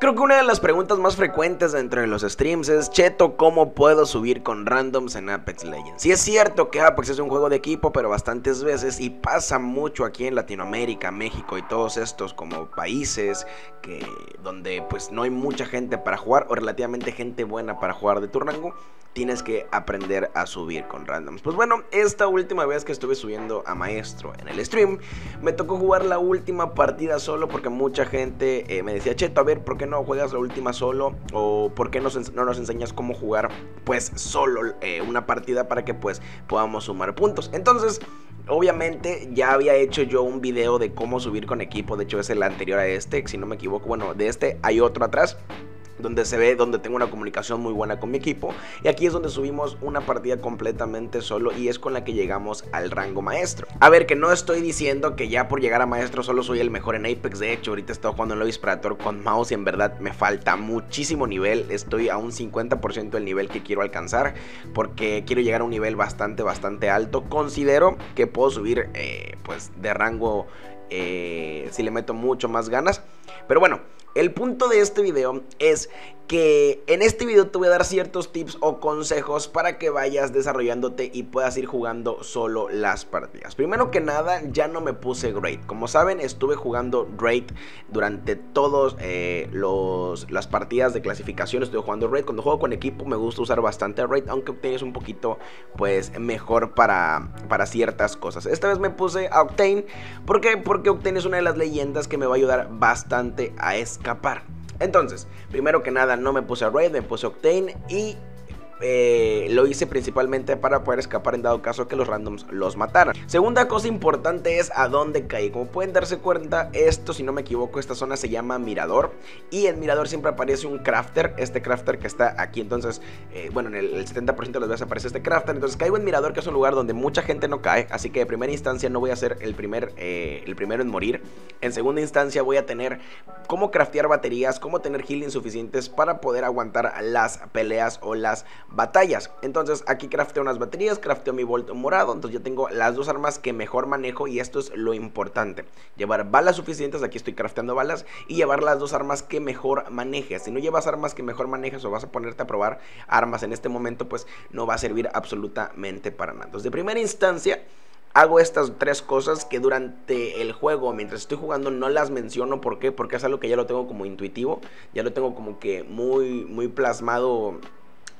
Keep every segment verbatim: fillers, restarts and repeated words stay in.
Creo que una de las preguntas más frecuentes dentro de los streams es: Cheto, ¿cómo puedo subir con randoms en Apex Legends? Sí, es cierto que Apex es un juego de equipo, pero bastantes veces, y pasa mucho aquí en Latinoamérica, México y todos estos como países que, donde pues no hay mucha gente para jugar, o relativamente gente buena para jugar de tu rango, tienes que aprender a subir con randoms. Pues bueno, esta última vez que estuve subiendo a Maestro en el stream, me tocó jugar la última partida solo, porque mucha gente eh, me decía: Cheto, a ver, ¿por qué no juegas la última solo? O ¿por qué no, no nos enseñas cómo jugar pues solo eh, una partida para que pues podamos sumar puntos? Entonces, obviamente ya había hecho yo un video de cómo subir con equipo. De hecho es el anterior a este, si no me equivoco. Bueno, de este hay otro atrás, donde se ve, donde tengo una comunicación muy buena con mi equipo, y aquí es donde subimos una partida completamente solo, y es con la que llegamos al rango maestro. A ver, que no estoy diciendo que ya por llegar a maestro solo soy el mejor en Apex. De hecho, ahorita estoy jugando en el Gibraltar con mouse y en verdad me falta muchísimo nivel. Estoy a un cincuenta por ciento del nivel que quiero alcanzar, porque quiero llegar a un nivel bastante, bastante alto. Considero que puedo subir eh, pues de rango eh, si le meto mucho más ganas. Pero bueno, el punto de este video es que en este video te voy a dar ciertos tips o consejos para que vayas desarrollándote y puedas ir jugando solo las partidas. Primero que nada, ya no me puse Raid. Como saben, estuve jugando Raid durante todos eh, los, las partidas de clasificación. Estuve jugando Raid. Cuando juego con equipo me gusta usar bastante Raid, aunque Octane es un poquito pues mejor para, para ciertas cosas. Esta vez me puse a Octane. ¿Por qué? Porque Octane es una de las leyendas que me va a ayudar bastante a este escapar. Entonces, primero que nada, no me puse a Raid, me puse Octane, y eh, lo hice principalmente para poder escapar en dado caso que los randoms los mataran. Segunda cosa importante es a dónde caí. Como pueden darse cuenta, esto, si no me equivoco, esta zona se llama Mirador, y en Mirador siempre aparece un crafter, este crafter que está aquí. Entonces, eh, bueno, en el, el setenta por ciento de las veces aparece este crafter. Entonces caigo en Mirador, que es un lugar donde mucha gente no cae, así que de primera instancia no voy a ser el, primer, eh, el primero en morir. En segunda instancia voy a tener cómo craftear baterías, cómo tener healing suficientes para poder aguantar las peleas o las batallas. Entonces aquí crafteo unas baterías, crafteo mi Volt morado. Entonces yo tengo las dos armas que mejor manejo, y esto es lo importante: llevar balas suficientes. Aquí estoy crafteando balas, y llevar las dos armas que mejor manejes. Si no llevas armas que mejor manejes, o vas a ponerte a probar armas en este momento, pues no va a servir absolutamente para nada. Entonces de primera instancia hago estas tres cosas que durante el juego, mientras estoy jugando, no las menciono. ¿Por qué? Porque es algo que ya lo tengo como intuitivo, ya lo tengo como que muy, muy plasmado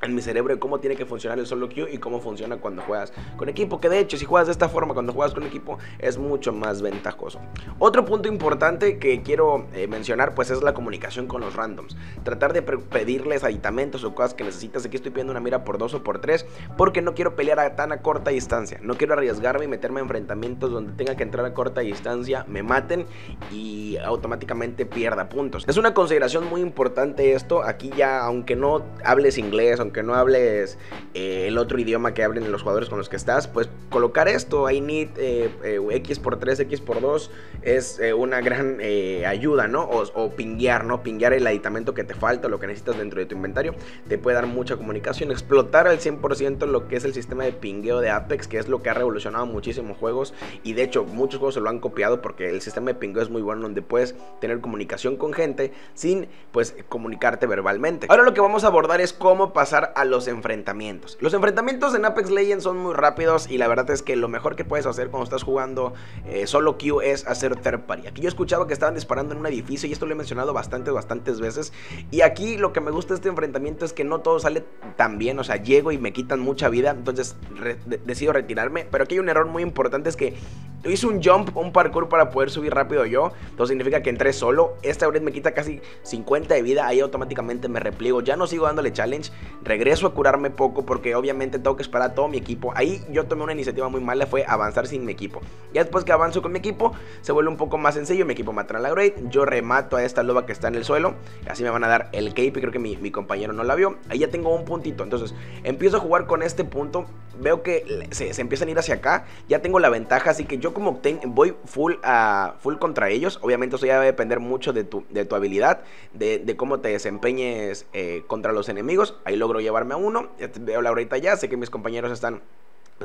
en mi cerebro, de cómo tiene que funcionar el solo queue y cómo funciona cuando juegas con equipo. Que de hecho, si juegas de esta forma cuando juegas con equipo, es mucho más ventajoso. Otro punto importante que quiero eh, mencionar pues es la comunicación con los randoms. Tratar de pedirles aditamentos o cosas que necesitas. Aquí estoy pidiendo una mira por dos o por tres, porque no quiero pelear a tan a corta distancia. No quiero arriesgarme y meterme en enfrentamientos donde tenga que entrar a corta distancia, me maten y automáticamente pierda puntos. Es una consideración muy importante esto. Aquí ya, aunque no hables inglés, aunque no hables eh, el otro idioma que hablen los jugadores con los que estás, pues colocar esto, I need eh, eh, equis por tres, equis por dos, es eh, una gran eh, ayuda, ¿no? O, o pinguear, ¿no? Pinguear el aditamento que te falta, lo que necesitas dentro de tu inventario, te puede dar mucha comunicación. Explotar al cien por ciento lo que es el sistema de pingueo de Apex, que es lo que ha revolucionado muchísimos juegos, y de hecho muchos juegos se lo han copiado, porque el sistema de pingueo es muy bueno, donde puedes tener comunicación con gente sin, pues, comunicarte verbalmente. Ahora lo que vamos a abordar es cómo pasar a los enfrentamientos. Los enfrentamientos en Apex Legends son muy rápidos, y la verdad es que lo mejor que puedes hacer cuando estás jugando eh, solo queue es hacer third party. Aquí yo escuchaba que estaban disparando en un edificio, y esto lo he mencionado bastantes, bastantes veces. Y aquí lo que me gusta de este enfrentamiento es que no todo sale tan bien. O sea, llego y me quitan mucha vida, entonces re decido retirarme. Pero aquí hay un error muy importante, es que hice un jump, un parkour para poder subir rápido yo. Entonces significa que entré solo. Esta vez me quita casi cincuenta de vida, ahí automáticamente me repliego, ya no sigo dándole challenge. Regreso a curarme poco, porque obviamente tengo que esperar a todo mi equipo. Ahí yo tomé una iniciativa muy mala, fue avanzar sin mi equipo. Ya después que avanzo con mi equipo, se vuelve un poco más sencillo. Mi equipo mata a la Wraith, yo remato a esta loba que está en el suelo. Así me van a dar el cape, y creo que mi, mi compañero no la vio. Ahí ya tengo un puntito, entonces empiezo a jugar con este punto. Veo que se, se empiezan a ir hacia acá, ya tengo la ventaja, así que yo como Octane voy full, a, full contra ellos. Obviamente eso ya va a depender mucho de tu, de tu habilidad, de, de cómo te desempeñes eh, contra los enemigos. Ahí logro llevarme a uno, veo la horita ya, sé que mis compañeros están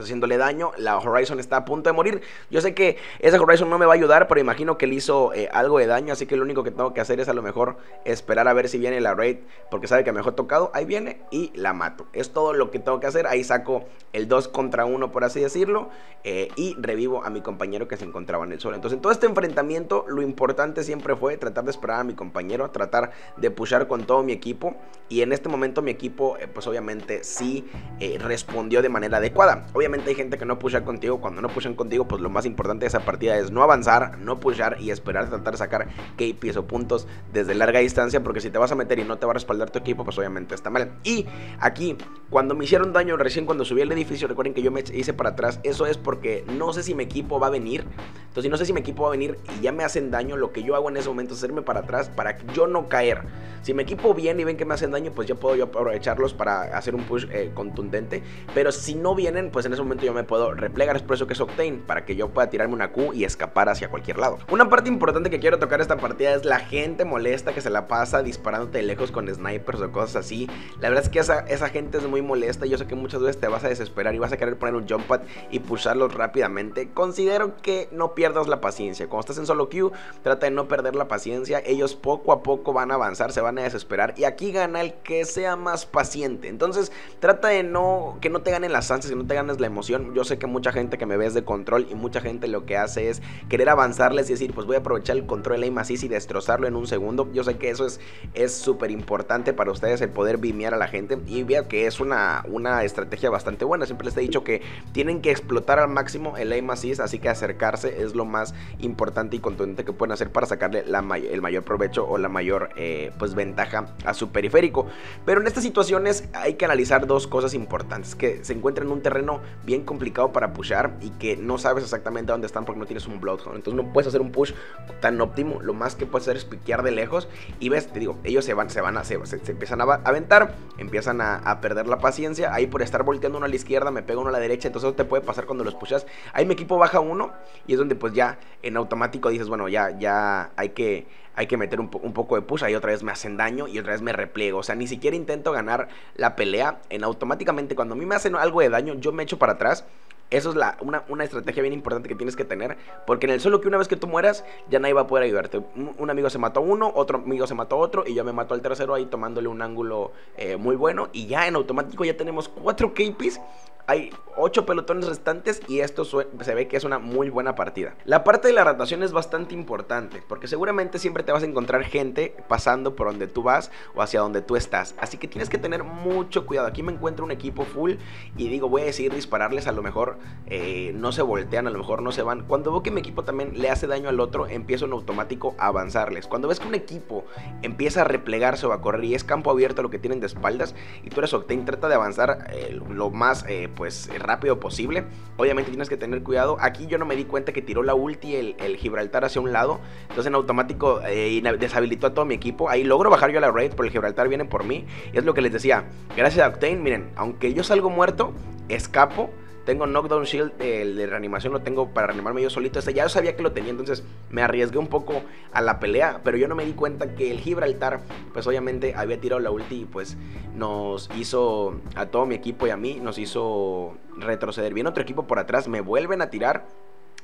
haciéndole daño. La Horizon está a punto de morir. Yo sé que esa Horizon no me va a ayudar, pero imagino que le hizo eh, algo de daño. Así que lo único que tengo que hacer es a lo mejor esperar a ver si viene la Raid, porque sabe que me dejó tocado. Ahí viene y la mato. Es todo lo que tengo que hacer. Ahí saco el dos contra uno, por así decirlo, eh, y revivo a mi compañero que se encontraba en el suelo. Entonces en todo este enfrentamiento lo importante siempre fue tratar de esperar a mi compañero, tratar de pushar con todo mi equipo. Y en este momento mi equipo eh, pues obviamente sí eh, respondió de manera adecuada. Obviamente hay gente que no pusha contigo. Cuando no pushan contigo, pues lo más importante de esa partida es no avanzar, no pushar y esperar, tratar de sacar K Ps o puntos desde larga distancia, porque si te vas a meter y no te va a respaldar tu equipo, pues obviamente está mal. Y aquí, cuando me hicieron daño recién cuando subí al edificio, recuerden que yo me hice para atrás. Eso es porque no sé si mi equipo va a venir. Entonces si no sé si mi equipo va a venir y ya me hacen daño, lo que yo hago en ese momento es hacerme para atrás para yo no caer. Si mi equipo viene y ven que me hacen daño, pues ya puedo yo aprovecharlos para hacer un push eh, contundente. Pero si no vienen, pues en ese momento yo me puedo replegar. Es por eso que es Octane, para que yo pueda tirarme una Q y escapar hacia cualquier lado. Una parte importante que quiero tocar esta partida es la gente molesta que se la pasa disparándote de lejos con snipers o cosas así. La verdad es que esa, esa gente es muy molesta. Yo sé que muchas veces te vas a desesperar y vas a querer poner un jump pad y pusharlos rápidamente. Considero que no pierdas la paciencia. Cuando estás en solo queue, trata de no perder la paciencia. Ellos poco a poco van a avanzar, se van a desesperar, y aquí gana el que sea más paciente. Entonces trata de no, que no te ganen las ansias, que no te ganes la emoción. Yo sé que mucha gente que me ves de control, y mucha gente lo que hace es querer avanzarles y decir, pues voy a aprovechar el control aim assist y destrozarlo en un segundo. Yo sé que eso es es súper importante para ustedes, el poder vimear a la gente, y vea que es una, una estrategia bastante buena. Siempre les he dicho que tienen que explotar al máximo el aim assist, así que acercarse es lo más importante y contundente que pueden hacer para sacarle la may el mayor provecho o la mayor eh, pues ventaja a su periférico. Pero en estas situaciones hay que analizar dos cosas importantes: que se encuentran en un terreno bien complicado para pushar y que no sabes exactamente dónde están porque no tienes un Bloodhound. Entonces no puedes hacer un push tan óptimo. Lo más que puedes hacer es piquear de lejos y ves, te digo, ellos se van, se van a, se, se, se empiezan a aventar, empiezan a, a perder la paciencia. Ahí por estar volteando uno a la izquierda, me pega uno a la derecha. Entonces eso te puede pasar cuando los pushas. Ahí mi equipo baja uno y es donde pues ya en automático dices, bueno, ya, ya hay que... hay que meter un, po un poco de push. Ahí otra vez me hacen daño y otra vez me repliego. O sea, ni siquiera intento ganar la pelea. En automáticamente cuando a mí me hacen algo de daño, yo me echo para atrás. Eso es la, una, una estrategia bien importante que tienes que tener, porque en el solo que una vez que tú mueras, ya nadie va a poder ayudarte. Un, un amigo se mató a uno, otro amigo se mató a otro, y yo me mato al tercero ahí tomándole un ángulo eh, muy bueno. Y ya en automático ya tenemos cuatro K Ps. Hay ocho pelotones restantes y esto se ve que es una muy buena partida. La parte de la rotación es bastante importante, porque seguramente siempre te vas a encontrar gente pasando por donde tú vas o hacia donde tú estás, así que tienes que tener mucho cuidado. Aquí me encuentro un equipo full y digo, voy a decidir dispararles. A lo mejor eh, no se voltean, a lo mejor no se van. Cuando veo que mi equipo también le hace daño al otro, empiezo en automático a avanzarles. Cuando ves que un equipo empieza a replegarse o a correr y es campo abierto lo que tienen de espaldas y tú eres Octane, trata de avanzar eh, lo más eh, pues rápido posible. Obviamente tienes que tener cuidado. Aquí yo no me di cuenta que tiró la ulti el, el Gibraltar hacia un lado, entonces en automático eh, deshabilitó a todo mi equipo. Ahí logro bajar yo a la Raid, pero el Gibraltar viene por mí. Y es lo que les decía, gracias a Octane, miren, aunque yo salgo muerto, escapo. Tengo knockdown shield, el de reanimación lo tengo para reanimarme yo solito. Este ya yo sabía que lo tenía, entonces me arriesgué un poco a la pelea, pero yo no me di cuenta que el Gibraltar, pues obviamente había tirado la ulti y pues nos hizo, a todo mi equipo y a mí, nos hizo retroceder. Viene otro equipo por atrás, me vuelven a tirar.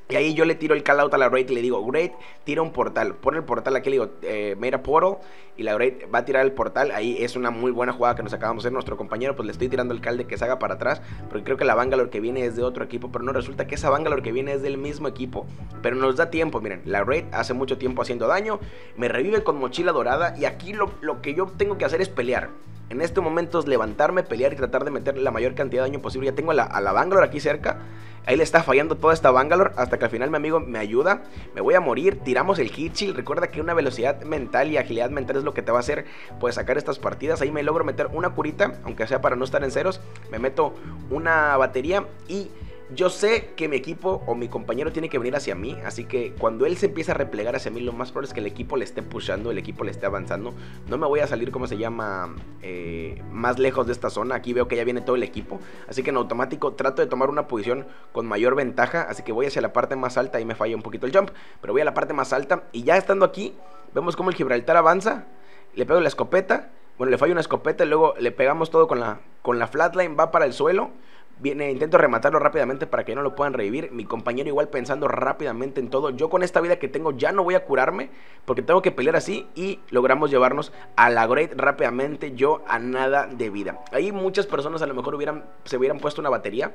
Y ahí yo le tiro el call out a la Raid y le digo, Raid, tira un portal. Pone el portal aquí, le digo, eh, made a portal. Y la Raid va a tirar el portal. Ahí es una muy buena jugada que nos acabamos de hacer. Nuestro compañero, pues le estoy tirando el call de que se haga para atrás, porque creo que la Bangalore que viene es de otro equipo. Pero no, resulta que esa Bangalore que viene es del mismo equipo. Pero nos da tiempo, miren. La Raid hace mucho tiempo haciendo daño. Me revive con mochila dorada. Y aquí lo, lo que yo tengo que hacer es pelear. En este momento es levantarme, pelear y tratar de meter la mayor cantidad de daño posible. Ya tengo a la, a la Bangalore aquí cerca. Ahí le está fallando toda esta Bangalore, hasta que al final mi amigo me ayuda. Me voy a morir, tiramos el hit shield. Recuerda que una velocidad mental y agilidad mental es lo que te va a hacer, pues, sacar estas partidas. Ahí me logro meter una curita, aunque sea para no estar en ceros. Me meto una batería y yo sé que mi equipo o mi compañero tiene que venir hacia mí, así que cuando él se empieza a replegar hacia mí, lo más probable es que el equipo le esté pushando, el equipo le esté avanzando. No me voy a salir, como se llama, eh, más lejos de esta zona. Aquí veo que ya viene todo el equipo, así que en automático trato de tomar una posición con mayor ventaja, así que voy hacia la parte más alta. Ahí me falla un poquito el jump, pero voy a la parte más alta y ya estando aquí, vemos cómo el Gibraltar avanza, le pego la escopeta, bueno, le fallo una escopeta y luego le pegamos todo con la, con la Flatline, va para el suelo. Viene, intento rematarlo rápidamente para que no lo puedan revivir. Mi compañero igual pensando rápidamente en todo. Yo con esta vida que tengo ya no voy a curarme, porque tengo que pelear así. Y logramos llevarnos a la Great rápidamente. Yo a nada de vida. Ahí muchas personas a lo mejor hubieran, se hubieran puesto una batería,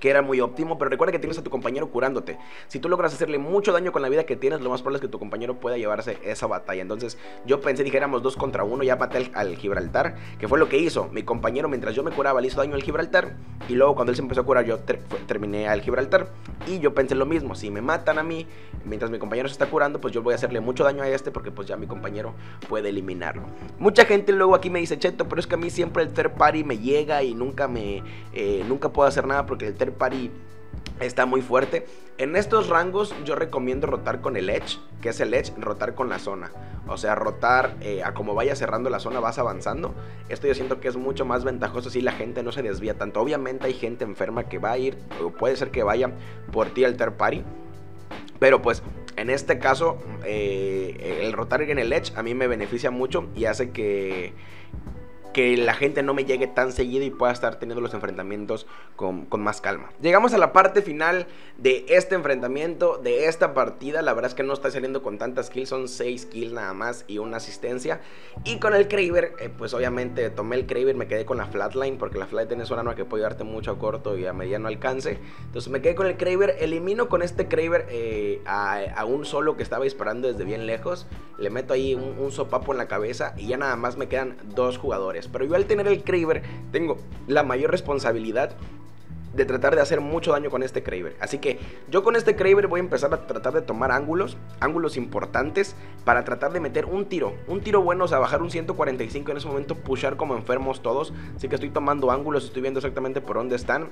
que era muy óptimo, pero recuerda que tienes a tu compañero curándote. Si tú logras hacerle mucho daño con la vida que tienes, lo más probable es que tu compañero pueda llevarse esa batalla. Entonces yo pensé, dije, éramos dos contra uno, ya maté al, al Gibraltar, que fue lo que hizo mi compañero. Mientras yo me curaba, le hizo daño al Gibraltar, y luego cuando él se empezó a curar, yo ter terminé al Gibraltar. Y yo pensé lo mismo, si me matan a mí mientras mi compañero se está curando, pues yo voy a hacerle mucho daño a este, porque pues ya mi compañero puede eliminarlo. Mucha gente luego aquí me dice, Cheto, pero es que a mí siempre el third party me llega y nunca me eh, nunca puedo hacer nada porque el third party está muy fuerte. En estos rangos yo recomiendo rotar con el edge, que es el edge, rotar con la zona. O sea, rotar eh, a como vaya cerrando la zona vas avanzando. Esto yo siento que es mucho más ventajoso si la gente no se desvía tanto. Obviamente hay gente enferma que va a ir, o puede ser que vaya por ti al third party, pero pues en este caso eh, el rotar en el edge a mí me beneficia mucho y hace que que la gente no me llegue tan seguido y pueda estar teniendo los enfrentamientos con, con más calma. Llegamos a la parte final de este enfrentamiento, de esta partida. La verdad es que no está saliendo con tantas kills, son seis kills nada más y una asistencia. Y con el Kraber, eh, pues obviamente tomé el Kraber, me quedé con la Flatline, porque la Flatline es una arma que puede darte mucho a corto y a mediano alcance. Entonces me quedé con el Kraber, elimino con este Kraber eh, a, a un solo que estaba disparando desde bien lejos. Le meto ahí un, un sopapo en la cabeza y ya nada más me quedan dos jugadores. Pero yo al tener el Kraber tengo la mayor responsabilidad de tratar de hacer mucho daño con este Kraber. Así que yo con este Kraber voy a empezar a tratar de tomar ángulos, ángulos importantes, para tratar de meter un tiro, un tiro bueno, o sea, bajar un ciento cuarenta y cinco en ese momento, pushar como enfermos todos. Así que estoy tomando ángulos, estoy viendo exactamente por dónde están.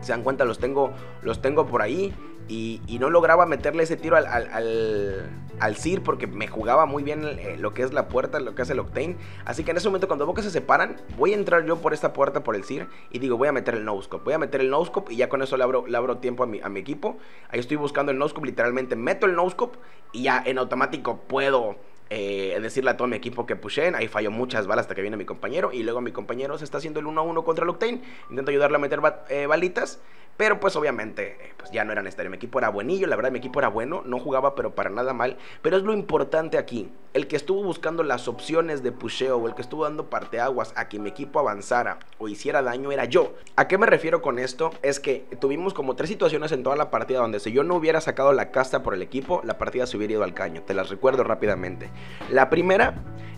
Se dan cuenta, los tengo, los tengo por ahí y, y no lograba meterle ese tiro al, al, al, al Sir, porque me jugaba muy bien eh, lo que es la puerta, lo que es el Octane. Así que en ese momento, cuando veo que se separan, voy a entrar yo por esta puerta, por el Sir, y digo, voy a meter el no-scope, voy a meter el no-scope, y ya con eso le abro, le abro tiempo a mi, a mi equipo. Ahí estoy buscando el no-scope, literalmente meto el no-scope y ya en automático puedo Eh, decirle a todo mi equipo que pushen. Ahí falló muchas balas hasta que viene mi compañero, y luego mi compañero se está haciendo el uno a uno contra el Octane. Intento ayudarle a meter bat, eh, balitas, pero pues obviamente eh, pues ya no era necesario. Mi equipo era buenillo, la verdad mi equipo era bueno, no jugaba pero para nada mal. Pero es lo importante aquí, el que estuvo buscando las opciones de pusheo, o el que estuvo dando parteaguas a que mi equipo avanzara o hiciera daño, era yo. ¿A qué me refiero con esto? Es que tuvimos como tres situaciones en toda la partida donde si yo no hubiera sacado la casta por el equipo, la partida se hubiera ido al caño. Te las recuerdo rápidamente. La primera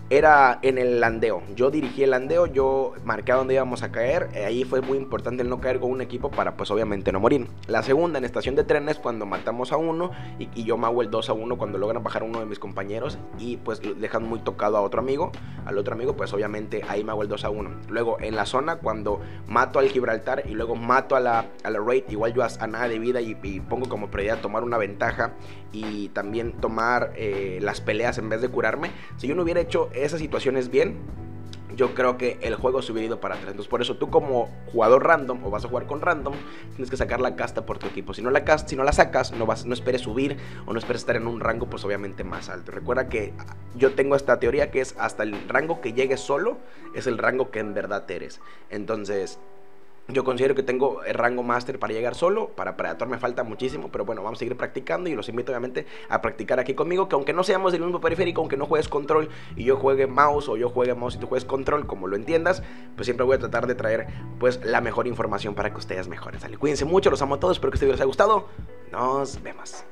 era en el landeo. Yo dirigí el landeo, yo marqué a dónde íbamos a caer. Ahí fue muy importante el no caer con un equipo para pues obviamente no morir. La segunda, en estación de trenes, cuando matamos a uno y, y yo me hago el dos a uno cuando logran bajar a uno de mis compañeros y pues dejan muy tocado a otro amigo, al otro amigo, pues obviamente ahí me hago el dos a uno. Luego en la zona, cuando mato al Gibraltar y luego mato a la, a la Raid, igual yo a, a nada de vida y, y pongo como prioridad tomar una ventaja y también tomar eh, las peleas en vez de curarme. Si yo no hubiera hecho esas situaciones bien, yo creo que el juego se hubiera ido para atrás. Entonces por eso tú como jugador random, o vas a jugar con random, tienes que sacar la casta por tu equipo. Si no la, cast, si no la sacas, no, vas, no esperes subir, o no esperes estar en un rango pues obviamente más alto. Recuerda que yo tengo esta teoría que es hasta el rango que llegues solo es el rango que en verdad eres. Entonces yo considero que tengo el rango master para llegar solo. Para Predator me falta muchísimo, pero bueno, vamos a seguir practicando y los invito obviamente a practicar aquí conmigo, que aunque no seamos del mismo periférico, aunque no juegues control y yo juegue mouse, o yo juegue mouse y tú juegues control, como lo entiendas, pues siempre voy a tratar de traer pues la mejor información para que ustedes mejoren. Sale, cuídense mucho, los amo a todos, espero que este video les haya gustado, nos vemos.